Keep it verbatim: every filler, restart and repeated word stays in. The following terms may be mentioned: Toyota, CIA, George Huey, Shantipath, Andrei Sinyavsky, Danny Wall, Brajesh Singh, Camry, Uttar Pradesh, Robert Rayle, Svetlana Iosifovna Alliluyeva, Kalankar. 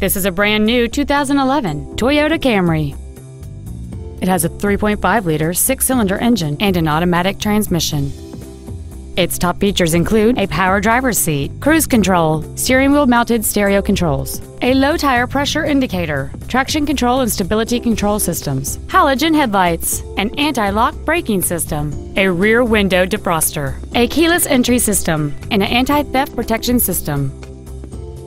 This is a brand new two thousand eleven Toyota Camry. It has a three point five liter six-cylinder engine and an automatic transmission. Its top features include a power driver's seat, cruise control, steering wheel mounted stereo controls, a low tire pressure indicator, traction control and stability control systems, halogen headlights, an anti-lock braking system, a rear window defroster, a keyless entry system, and an anti-theft protection system.